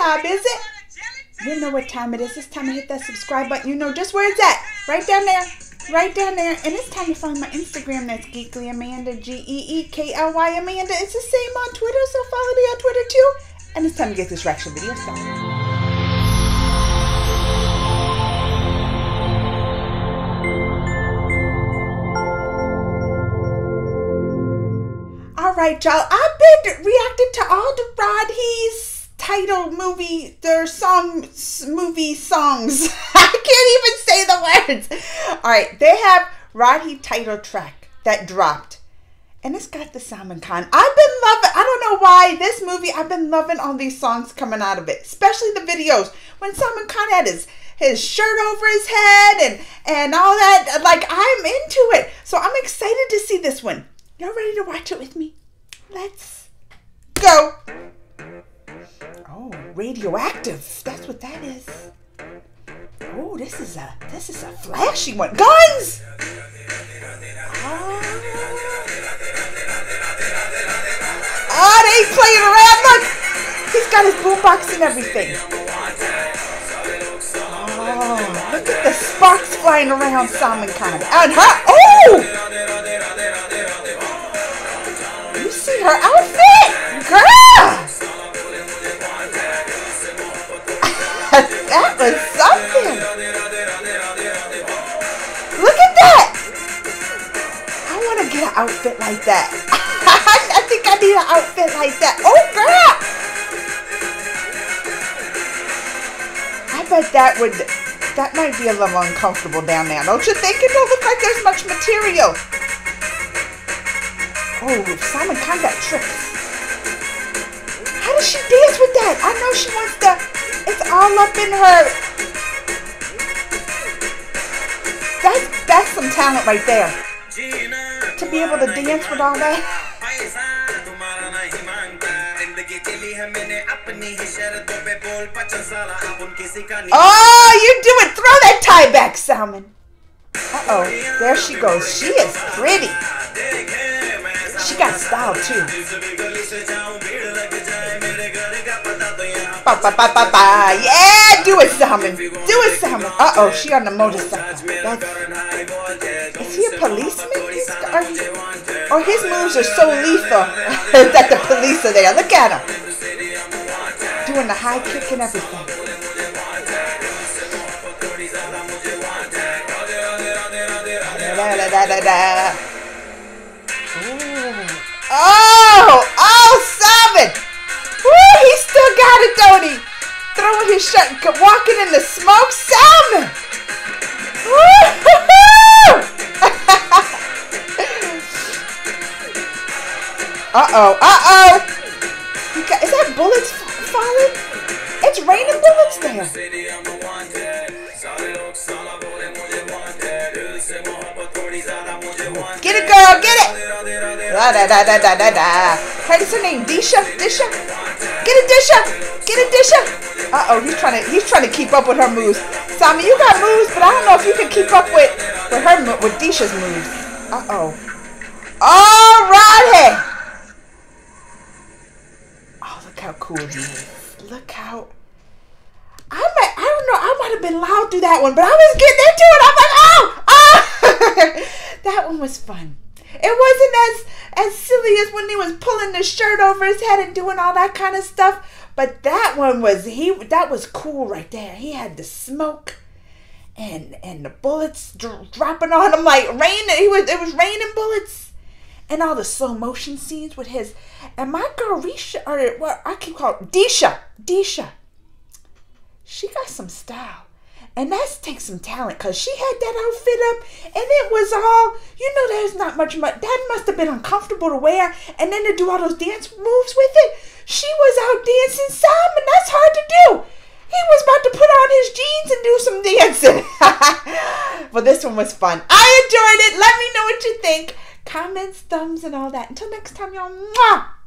time is it? You know what time it is. It's time to hit that subscribe button. You know just where it's at. Right down there. Right down there. And it's time to find my Instagram. That's Geekly Amanda. G-E-E-K-L-Y Amanda. It's the same on Twitter, so follow me on Twitter too. And it's time to get this reaction video started. Alright y'all, I've been reacting to all the Radhe's title movie, their songs. I can't even say the words. Alright, they have Radhe title track that dropped. And it's got the Salman Khan. I've been loving, I don't know why, this movie, I've been loving all these songs coming out of it. Especially the videos. When Salman Khan had his shirt over his head and all that. Like, I'm into it. So I'm excited to see this one. Y'all ready to watch it with me? Let's go. Oh, radioactive. That's what that is. Oh, this is a flashy one. Guns! Oh, oh, they ain't playing around. Look! He's got his boombox and everything. Oh, look at the sparks flying around Salman Khan. And her, oh! Her outfit, girl. That was something. Look at that. I want to get an outfit like that. I think I need an outfit like that. Oh, girl. I bet that might be a little uncomfortable down there. Don't you think? It don't look like there's much material. Oh, Salman Khan got tricks. How does she dance with that? I know she wants to. It's all up in her. That's some talent right there. To be able to dance with all that. Oh, you do it. Throw that tie back, Salman. Uh-oh. There she goes. She is pretty. She got style too. Ba, ba, ba, ba, ba. Yeah, do it, Salman. Do it, Salman. Uh-oh, she on the motorcycle. Is he a policeman? Or his moves are so lethal that the police are there. Look at him. Doing the high kick and everything. Da, da, da, da, da. Oh, Salman! Woo, he still got it, don't he? Throwing his shirt, walking in the smoke, Salman! Woo hoo hoo! Uh-oh, uh-oh! Is that bullets falling? It's raining bullets there. Get it, girl, get it! Da, da, da, da, da, da, da. Hey, what's her name? Disha? Disha? Get it, Disha! Get it, Disha! Uh-oh, he's trying to keep up with her moves. Salman, you got moves, but I don't know if you can keep up with Disha's moves. Uh-oh. All right! Oh, look how cool he is. Look how... I don't know, I might have been loud through that one, but I was getting into it. I'm like, oh! Oh! That one was fun. It wasn't as silly as when he was pulling the shirt over his head and doing all that kind of stuff. But that one was, that was cool right there. He had the smoke and the bullets dropping on him like rain. It was raining bullets. And all the slow motion scenes with his, and my girl Risha, or what I keep calling Disha. Disha. She got some style. And that takes some talent, because she had that outfit up, and it was all, you know, there's not much. That must have been uncomfortable to wear, and then to do all those dance moves with it. She was out dancing Salman. That's hard to do. He was about to put on his jeans and do some dancing. Well, this one was fun. I enjoyed it. Let me know what you think. Comments, thumbs, and all that. Until next time, y'all. Mwah!